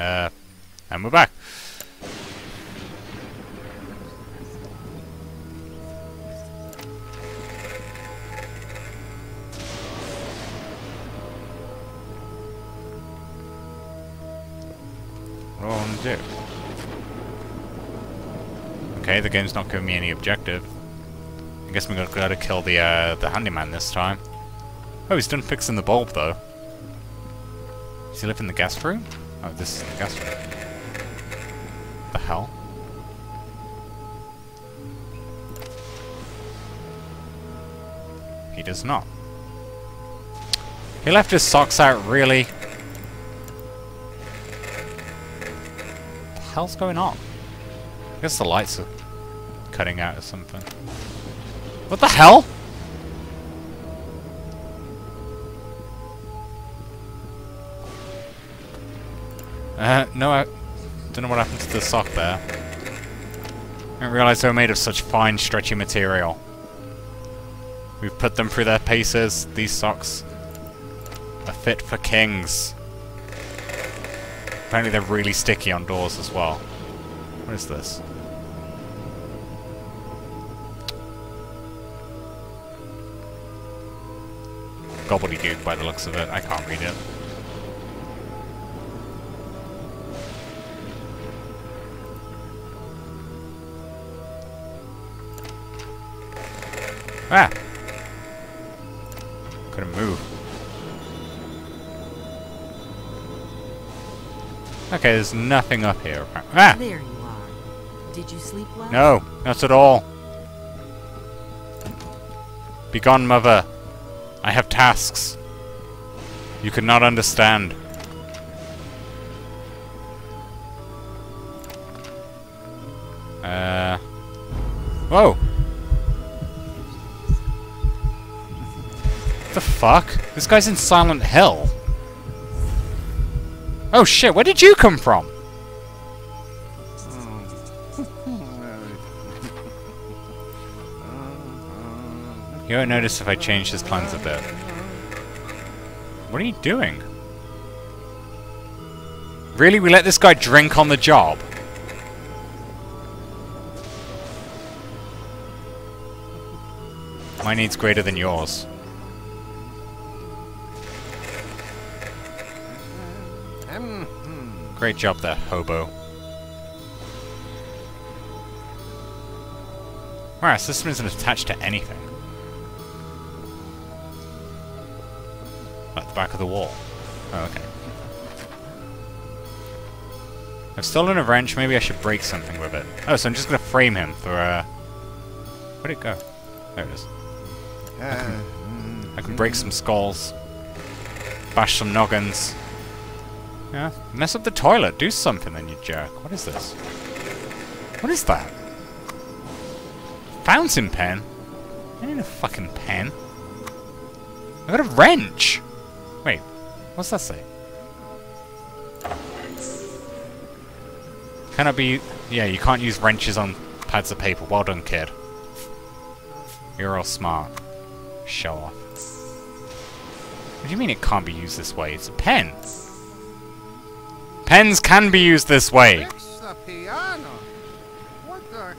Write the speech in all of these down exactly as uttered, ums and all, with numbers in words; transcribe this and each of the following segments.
Uh, and we're back. What do I want to do? Okay, the game's not giving me any objective. I guess we're gonna go to kill the uh, the handyman this time. Oh, he's done fixing the bulb though. Does he live in the guest room? Oh, this is the guest room. What the hell? He does not. He left his socks out, really? What the hell's going on? I guess the lights are cutting out or something. What the hell? Uh, no, I don't know what happened to the sock there. I didn't realize they were made of such fine, stretchy material. We've put them through their paces. These socks are fit for kings. Apparently they're really sticky on doors as well. What is this? Gobbledygook by the looks of it. I can't read it. Ah! Couldn't move. Okay, there's nothing up here. Ah! There you are. Did you sleep well? No, not at all. Begone, mother. I have tasks. You could not understand. Uh. Whoa! What the fuck? This guy's in Silent Hill. Oh shit, where did you come from? You won't notice if I change his plans a bit. What are you doing? Really? We let this guy drink on the job? My need's greater than yours. Great job there, hobo. Wow, our system isn't attached to anything. At the back of the wall. Oh, okay. I've stolen a wrench. Maybe I should break something with it. Oh, so I'm just gonna frame him for, uh... where'd it go? There it is. I can, I can break some skulls. Bash some noggins. Yeah. Mess up the toilet. Do something then, you jerk. What is this? What is that? Fountain pen? I need a fucking pen. I got a wrench! Wait, what's that say? Cannot be... Yeah, you can't use wrenches on pads of paper. Well done, kid. You're all smart. Show off. What do you mean it can't be used this way? It's a pen! Pens can be used this way! Fix the piano. What the...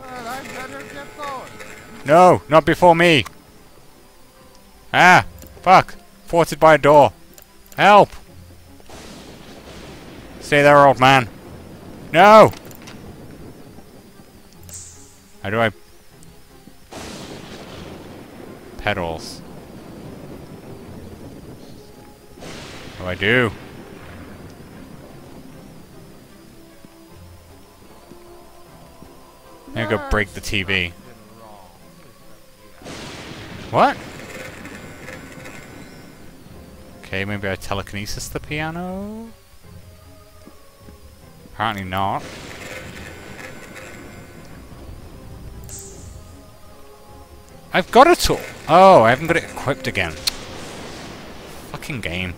Well, I better get going. No, not before me! Ah! Fuck! Thwarted by a door! Help! Stay there, old man! No! How do I... Pedals. What do I do? I'm gonna go break the T V. What? Okay, maybe I telekinesis the piano? Apparently not. I've got a tool! Oh, I haven't got it equipped again. Fucking game.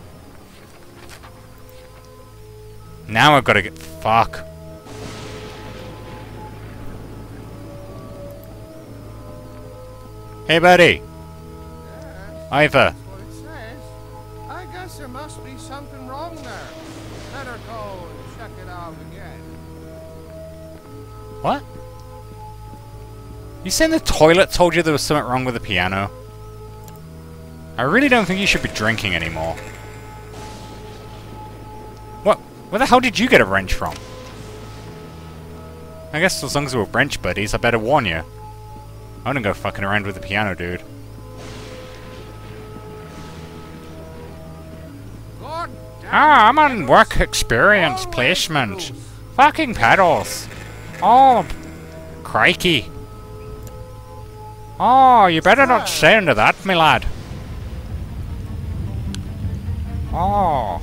Now I've got to get... Fuck. Hey, buddy! Ivor. guess there must be something wrong there. Better go and check it out again. What? You saying the toilet told you there was something wrong with the piano? I really don't think you should be drinking anymore. What? Where the hell did you get a wrench from? I guess as long as we're wrench buddies, I better warn you. I wouldn't go fucking around with the piano, dude. Ah, I'm on work experience placement. Fucking pedals. Oh, crikey. Oh, you better not say into that, me lad. Oh.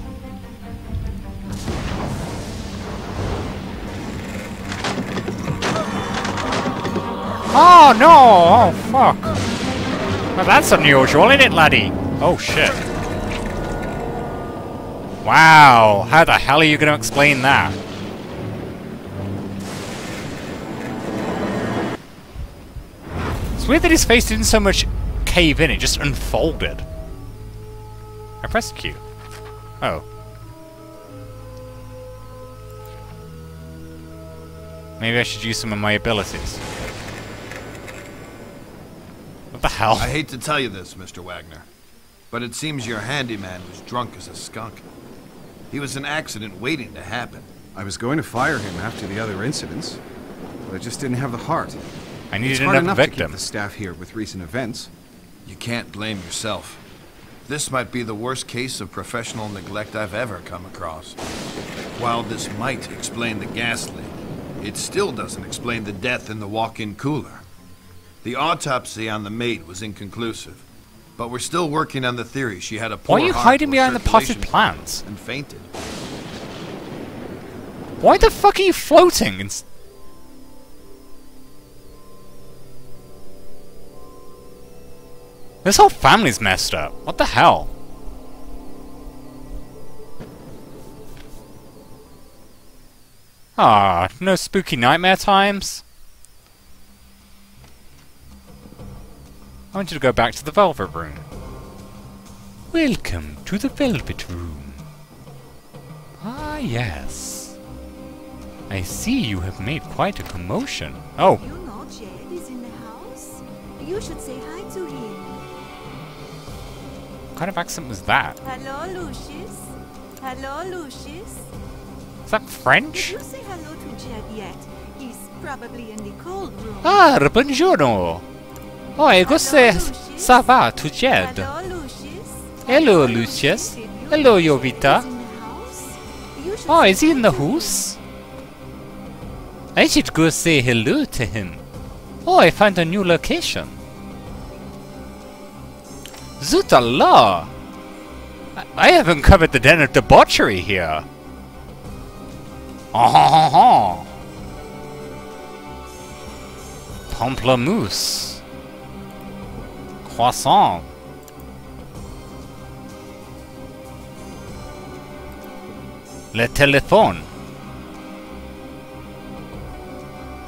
Oh, no! Oh, fuck. Well, that's unusual, isn't it, laddie? Oh, shit. Wow, how the hell are you going to explain that? It's weird that his face didn't so much cave in, it just unfolded. I pressed Q. Oh. Maybe I should use some of my abilities. What the hell? I hate to tell you this, Mister Wagner, but it seems your handyman was drunk as a skunk. He was an accident waiting to happen. I was going to fire him after the other incidents, but I just didn't have the heart. I needed another victim. It's hard enough to keep the staff here with recent events. You can't blame yourself. This might be the worst case of professional neglect I've ever come across. While this might explain the gas leak, it still doesn't explain the death in the walk-in cooler. The autopsy on the maid was inconclusive, but we're still working on the theory she had a poor heart. Why are you hiding behind the potted plants? And fainted. Why the fuck are you floating? And this whole family's messed up. What the hell? Ah, no spooky nightmare times. I want you to go back to the Velvet Room. Welcome to the Velvet Room. Ah, yes. I see you have made quite a commotion. Oh. You know Jed is in the house? You should say hi to him. What kind of accent was that? Hello, Lucius. Hello, Lucius. Is that French? Did you say hello to Jed yet? He's probably in the cold room. Ah, buongiorno. Oh, I go say ça va to Jed. Hello, Lucius. Hello, Jovita. Oh, is he in the house? I should go say hello to him. Oh, I found a new location. Zoot Allah! I have uncovered the den of debauchery here. Oh, ha, ha, ha. Pamplemousse. Croissant. Le téléphone.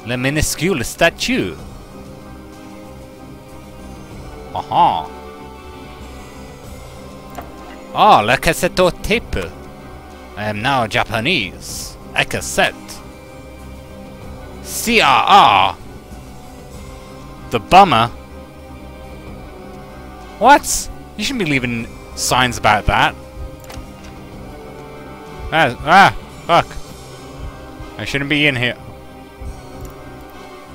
La minuscule statue. Aha. Ah, la cassette tape. I am now Japanese. A cassette. C R R. The bummer. What? You shouldn't be leaving signs about that. Ah, ah, fuck. I shouldn't be in here.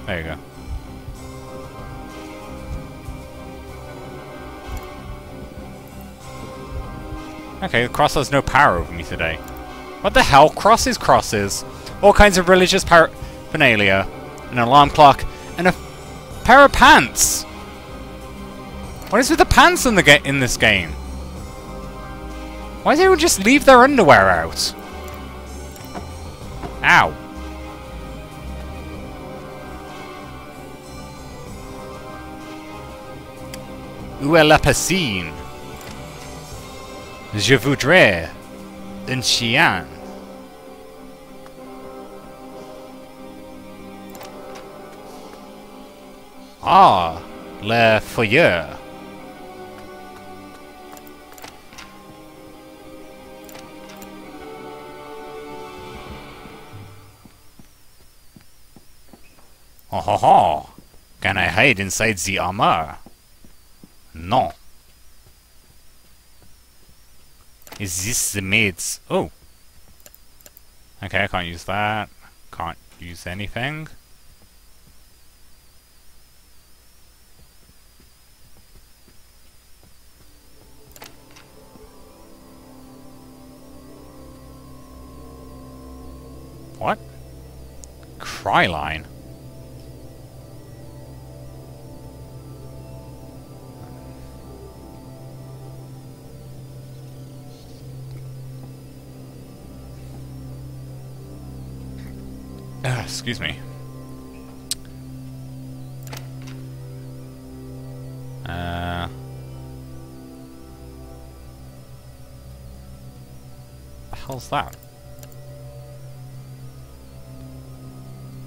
There you go. Okay, the cross has no power over me today. What the hell? Crosses, crosses. All kinds of religious paraphernalia. An alarm clock. And a pair of pants! What is with the pants in the ga in this game? Why does everyone just leave their underwear out? Ow. Où est la piscine? Je voudrais un chien. Ah, le foyer. Ho ho ho! Can I hide inside the armor? No. Is this the maid's? Oh! Okay, I can't use that. Can't use anything. What? Cry line. Uh, excuse me. Uh. The hell's that?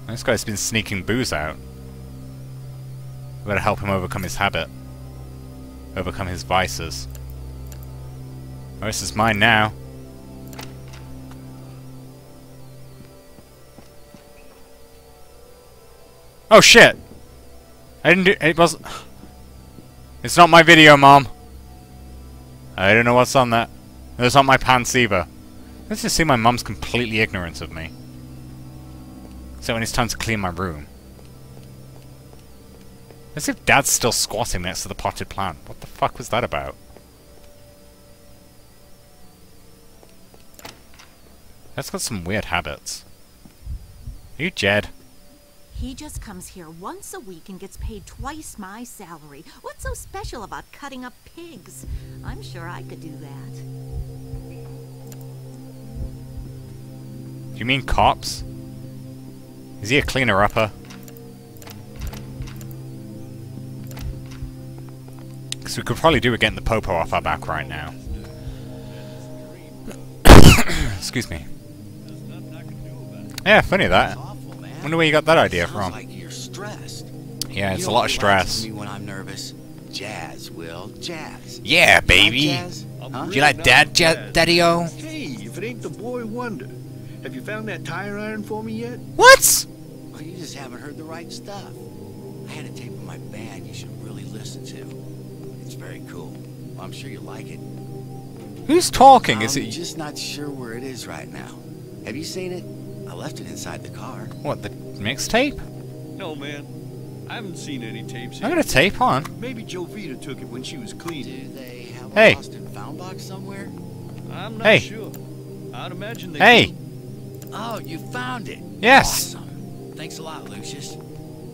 This guy's been sneaking booze out. We better help him overcome his habit. Overcome his vices. Oh, this is mine now. Oh shit! I didn't do- it wasn't- It's not my video, Mom! I don't know what's on that. It's not my pants either. Let's just see my mom's completely ignorant of me. So when it's time to clean my room. As if Dad's still squatting next to the potted plant. What the fuck was that about? That's got some weird habits. Are you Jed? He just comes here once a week and gets paid twice my salary. What's so special about cutting up pigs? I'm sure I could do that. You mean cops? Is he a cleaner-upper? Because we could probably do with getting the popo off our back right now. Excuse me. Yeah, funny that. Wonder where you got that idea from. Yeah, it's a lot of stress. When I'm nervous, jazz will jazz. Yeah, baby. Huh? Do you like dad, ja daddy-o? Hey, if it ain't the boy wonder. Have you found that tire iron for me yet? What? Well, you just haven't heard the right stuff. I had a tape in my bag you should really listen to. It's very cool. Well, I'm sure you'll like it. Who's talking? Is it? I'm just not sure where it is right now. Have you seen it? I left it inside the car. What, the mixtape? No, man. I haven't seen any tapes. I got a tape on. Maybe Jovita took it when she was clean. Do they have a lost and found box somewhere? I'm not hey. sure. I'd imagine they Hey! Do. Oh, you found it. Yes. Awesome. Thanks a lot, Lucius.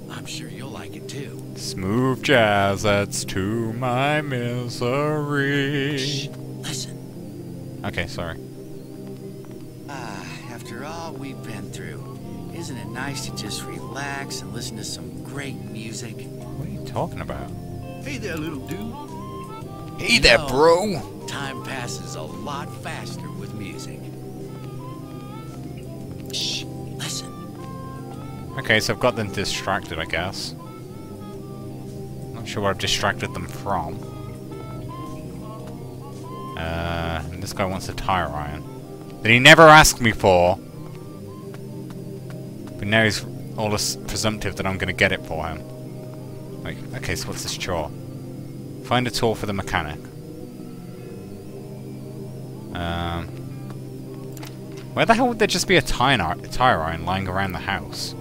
I'm sure you'll like it too. Smooth jazz adds to my misery. Shh. Listen. Okay, sorry. Ah, uh, after all we've been through, isn't it nice to just relax and listen to some great music? What are you talking about? Hey there, little dude. Hey you there, know, bro. Time passes a lot faster with music. Okay, so I've got them distracted, I guess. Not sure where I've distracted them from. Uh, and this guy wants a tire iron that he never asked me for. But now he's all this presumptive that I'm going to get it for him. Like, okay, so what's this chore? Find a tool for the mechanic. Um, where the hell would there just be a tire iron lying around the house?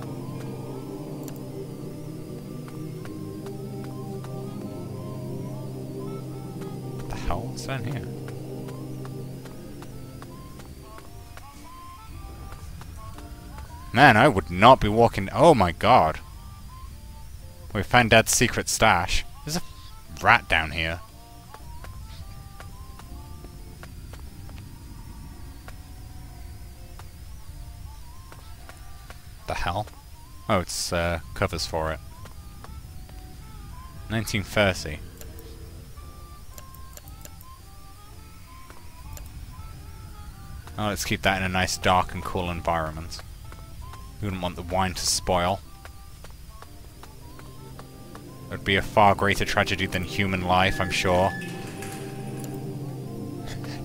What's down here? Man, I would not be walking. Oh my god. We found Dad's secret stash. There's a rat down here. The hell? Oh, it's uh, covers for it. nineteen thirty. Oh, let's keep that in a nice dark and cool environment. We wouldn't want the wine to spoil. It would be a far greater tragedy than human life, I'm sure.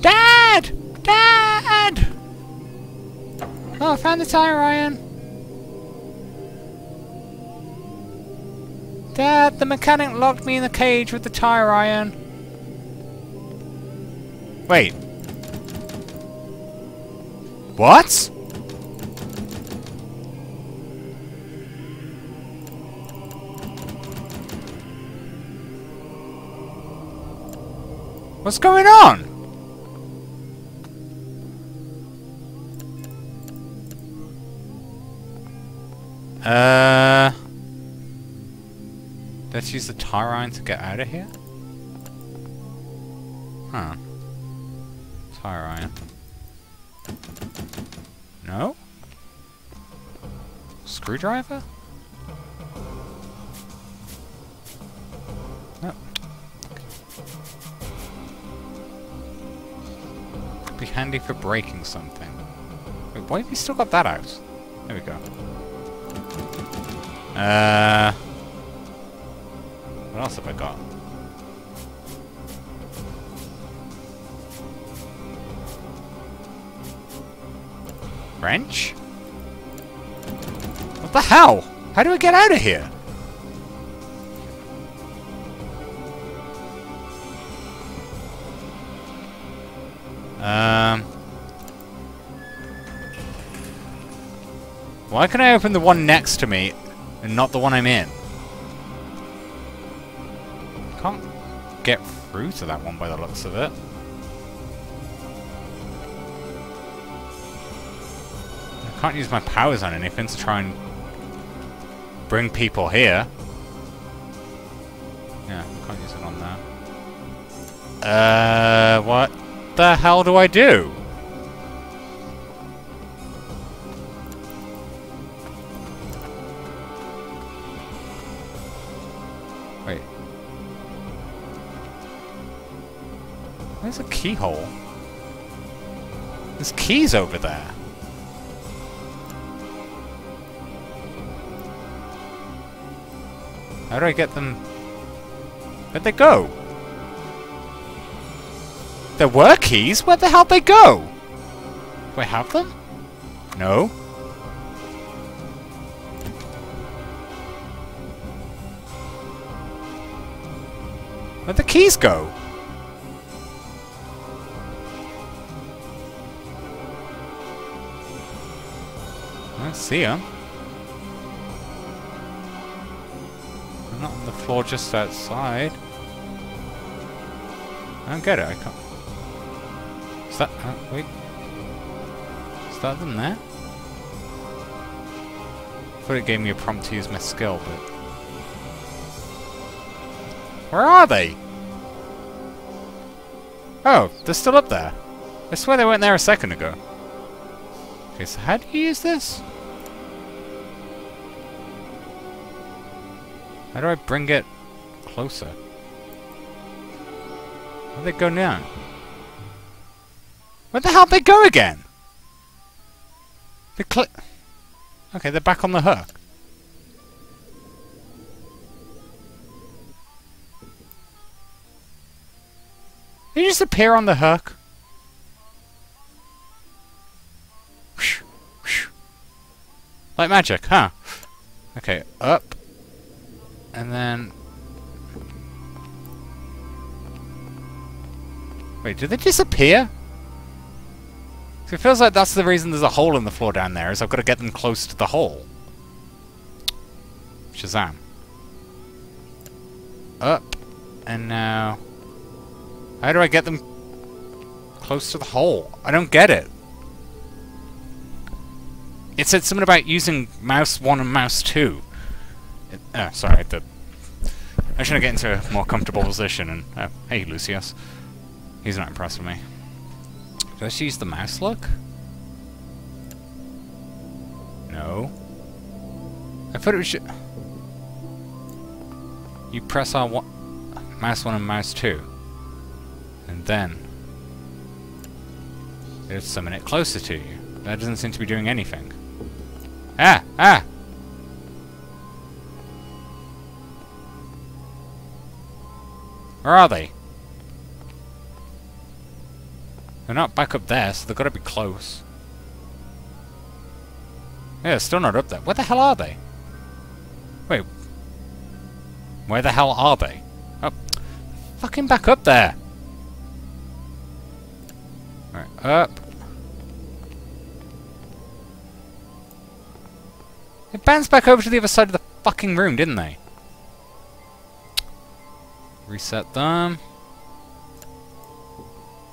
Dad! Dad! Oh, I found the tire iron. Dad, the mechanic locked me in the cage with the tire iron. Wait. What? What's going on? Uh... Let's use the tire iron to get out of here? Huh. Tire iron. No? Screwdriver? No. Could be handy for breaking something. Wait, why have you still got that out? There we go. Uh... What else have I got? Wrench? What the hell? How do we get out of here? Um... Why can I open the one next to me and not the one I'm in? Can't get through to that one by the looks of it. I can't use my powers on anything to try and bring people here. Yeah, can't use it on that. Uh, what the hell do I do? There's a keyhole. There's keys over there. How do I get them? Where'd they go? There were keys? Where the hell'd they go? Do I have them? No. Where'd the keys go? See ya. I'm not on the floor, just outside. I don't get it. I can't. Is that? Uh, wait. Is that them there? I thought it gave me a prompt to use my skill, but where are they? Oh, they're still up there. I swear they weren't there a second ago. Okay, so how do you use this? How do I bring it closer? Where'd they go now? Where the hell'd they go again? They click. Okay, they're back on the hook. They just appear on the hook. Like magic, huh? Okay, up. And then... Wait, did they disappear? So it feels like that's the reason there's a hole in the floor down there, is I've got to get them close to the hole. Shazam. Up. And now... How do I get them close to the hole? I don't get it. It said something about using mouse one and mouse two. It, oh, sorry. The, I'm trying to get into a more comfortable position. And oh, hey, Lucius. He's not impressed with me. Do I just use the mouse look? No. I thought it was... You press on one, mouse one and mouse two. And then... It'll summon it closer to you. That doesn't seem to be doing anything. Ah! Ah! Where are they? They're not back up there, so they've got to be close. Yeah, they're still not up there. Where the hell are they? Wait. Where the hell are they? Oh, fucking back up there! Right, up. It bounced back over to the other side of the fucking room, didn't they? Reset them.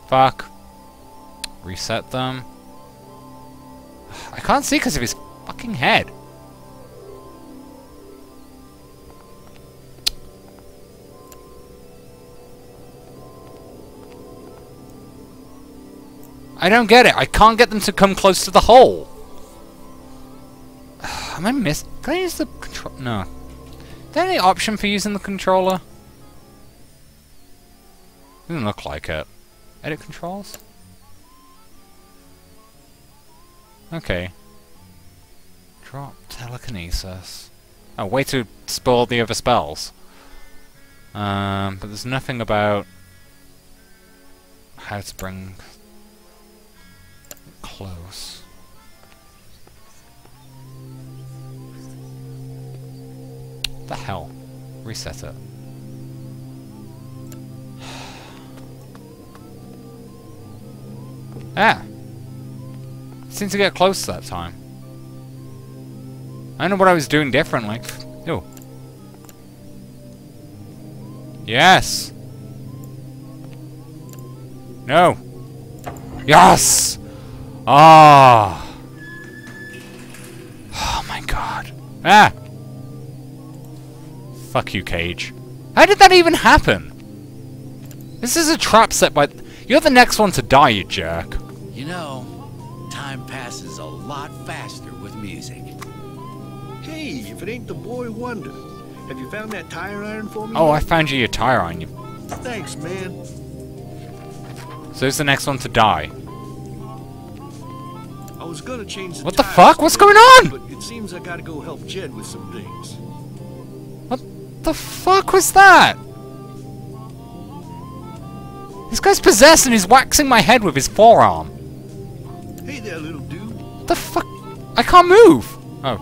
Fuck. Reset them. I can't see because of his fucking head. I don't get it. I can't get them to come close to the hole. Am I miss? Can I use the control? No. Is there any option for using the controller? Doesn't look like it. Edit controls? Okay. Drop telekinesis. Oh, way to spoil the other spells. Um, but there's nothing about how to bring it close. What the hell? Reset it. Ah! Seemed to get close that time. I don't know what I was doing differently. Ew. Yes! No! Yes! Ah! Oh my god. Ah! Fuck you, Cage. How did that even happen? This is a trap set by... You're the next one to die, you jerk. You know, time passes a lot faster with music. Hey, if it ain't the boy wonder. Have you found that tire iron for me? Oh, I found you your tire iron. You... Thanks, man. So who's the next one to die? I was gonna change the What the fuck? What's going on? But it seems I gotta go help Jed with some things. What the fuck was that? This guy's possessed and he's waxing my head with his forearm. Hey there, little dude. The fuck? I can't move. Oh.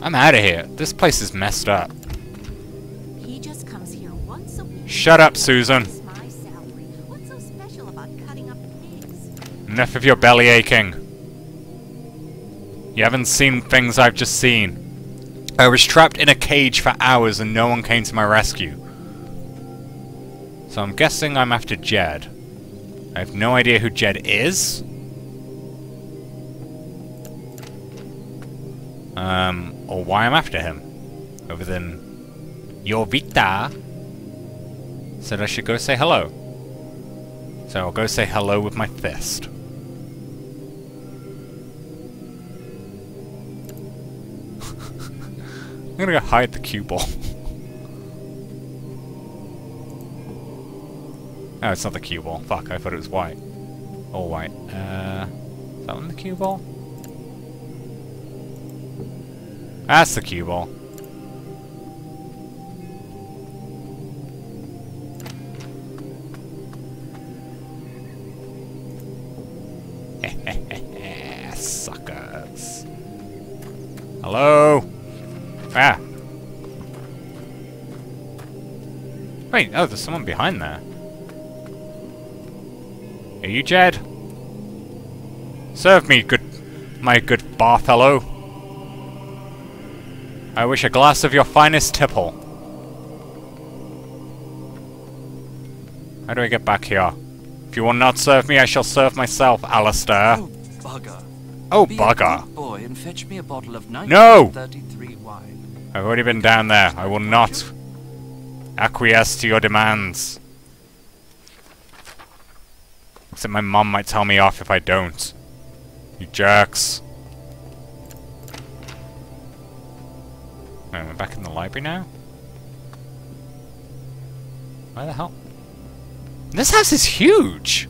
I'm out of here. This place is messed up. He just comes here once a week. Shut up, Susan. My salary. What's so special about cutting up pigs? Enough of your belly aching. You haven't seen things I've just seen. I was trapped in a cage for hours and no one came to my rescue. So I'm guessing I'm after Jed. I have no idea who Jed is. Um, or why I'm after him. Other than... Jovita said I should go say hello. So I'll go say hello with my fist. I'm gonna go hide the cue ball. Oh, it's not the cue ball. Fuck, I thought it was white. All white. Uh, is that one the cue ball? That's the cue ball. Suckers. Hello? Ah. Wait, oh, there's someone behind there. Are you Jed? Serve me, good, my good bar fellow. I wish a glass of your finest tipple. How do I get back here? If you will not serve me, I shall serve myself, Alistair. Oh, bugger. Oh, Be bugger. A good boy and fetch me a bottle of nineteen thirty-three wine. I've already been down there. I will not acquiesce to your demands. Except my mum might tell me off if I don't. You jerks. Alright, we're back in the library now? Why the hell? This house is huge!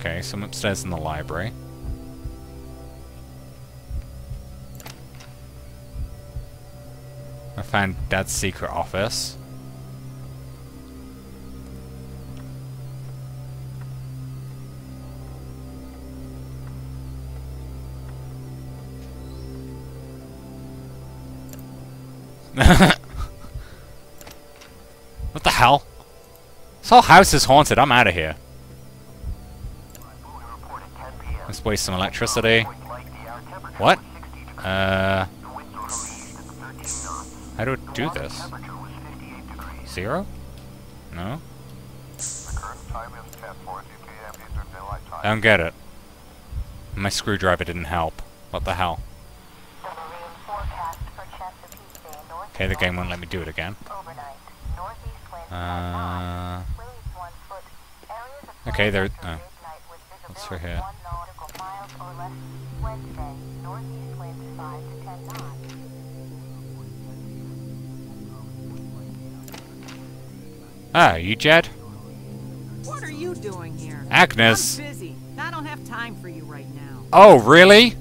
Okay, so I'm upstairs in the library. I found Dad's secret office. What the hell? This whole house is haunted. I'm out of here. Let's waste some electricity. What? Uh... How do I do this? Zero? No? I don't get it. My screwdriver didn't help. What the hell? Okay, the game won't let me do it again. Uh... Okay, there... Oh. What's for here? Ah, you Jed? What are you doing here? Agnes! I'm busy. I don't have time for you right now. Oh, really?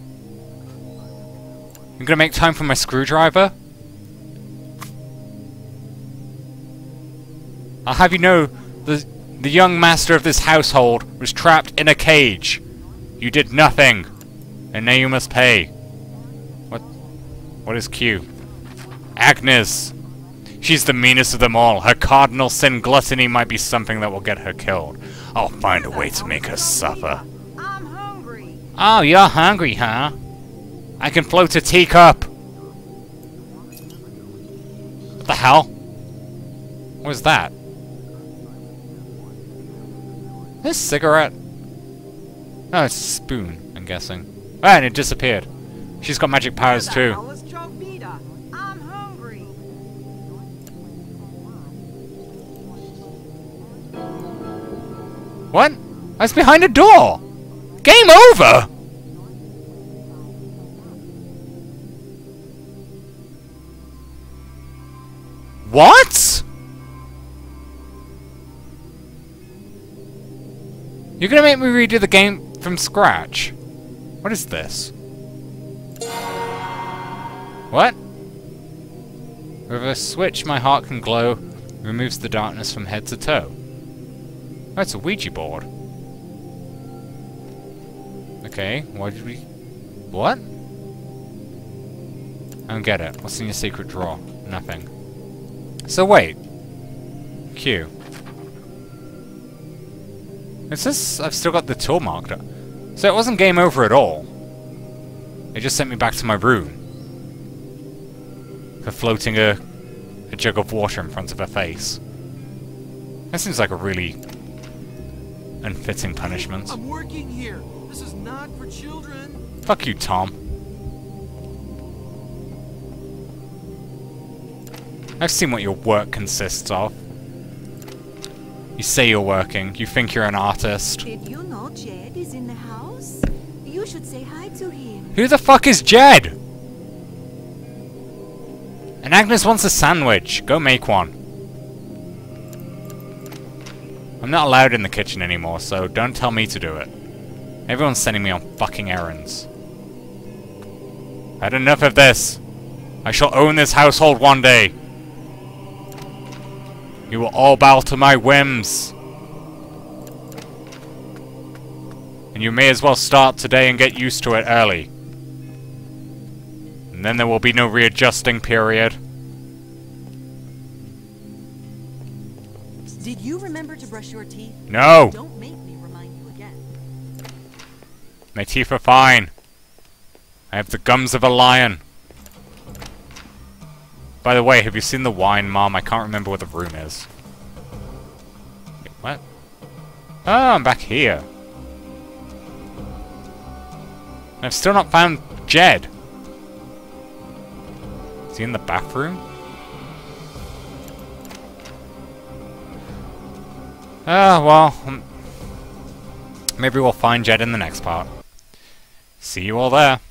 I'm gonna make time for my screwdriver? I'll have you know, the, the young master of this household was trapped in a cage. You did nothing, and now you must pay. What? What is Q? Agnes! She's the meanest of them all. Her cardinal sin, gluttony, might be something that will get her killed. I'll find a way to make her suffer. I'm hungry. Oh, you're hungry, huh? I can float a teacup. What the hell? What was that? This cigarette? Oh, it's a spoon, I'm guessing. Ah, and it disappeared. She's got magic powers too. I'm hungry. What? I was behind a door! Game over! What? You're gonna make me redo the game from scratch? What is this? What? With a switch, my heart can glow. It removes the darkness from head to toe. Oh, it's a Ouija board. Okay, why did we... What? I don't get it. What's in your secret drawer? Nothing. So wait. Q. It's just I've still got the tool marked up. So it wasn't game over at all. It just sent me back to my room. For floating a, a jug of water in front of her face. That seems like a really unfitting punishment. I'm working here. This is not for children. Fuck you, Tom. I've seen what your work consists of. You say you're working. You think you're an artist. Did you know Jed is in the house? You should say hi to him. Who the fuck is Jed? And Agnes wants a sandwich. Go make one. I'm not allowed in the kitchen anymore, so don't tell me to do it. Everyone's sending me on fucking errands. I had enough of this. I shall own this household one day. You will all bow to my whims. And you may as well start today and get used to it early. And then there will be no readjusting period. Did you remember to brush your teeth? No! Don't make me remind you again. My teeth are fine. I have the gums of a lion. By the way, have you seen the wine, Mom? I can't remember what the room is. What? Oh, I'm back here. I've still not found Jed. Is he in the bathroom? Ah, uh, well, um, maybe we'll find Jed in the next part. See you all there.